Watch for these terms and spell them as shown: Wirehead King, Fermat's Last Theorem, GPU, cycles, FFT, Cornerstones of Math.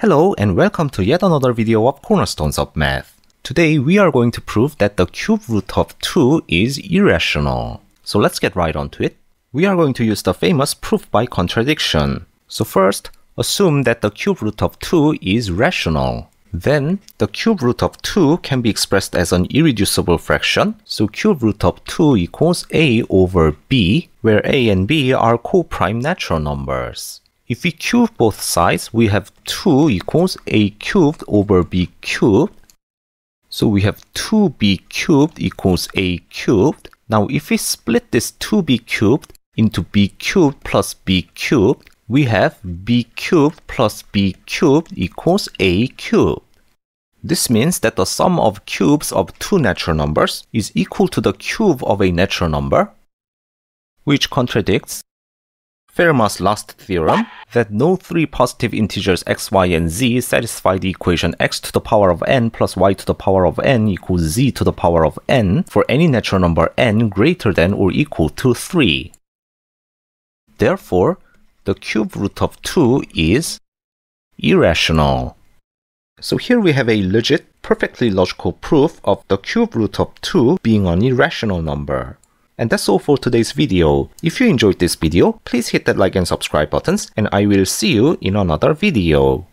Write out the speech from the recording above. Hello and welcome to yet another video of Cornerstones of Math. Today we are going to prove that the cube root of 2 is irrational. So let's get right on to it. We are going to use the famous proof by contradiction. So first, assume that the cube root of 2 is rational. Then, the cube root of 2 can be expressed as an irreducible fraction. So cube root of 2 equals a over b, where a and b are co-prime natural numbers. If we cube both sides, we have 2 equals a cubed over b cubed. So we have 2b cubed equals a cubed. Now if we split this 2b cubed into b cubed plus b cubed, we have b cubed plus b cubed equals a cubed. This means that the sum of cubes of two natural numbers is equal to the cube of a natural number, which contradicts Fermat's last theorem that no three positive integers x, y, and z satisfy the equation x to the power of n plus y to the power of n equals z to the power of n for any natural number n greater than or equal to 3. Therefore, the cube root of 2 is irrational. So here we have a legit, perfectly logical proof of the cube root of 2 being an irrational number. And that's all for today's video. If you enjoyed this video, please hit that like and subscribe buttons, and I will see you in another video.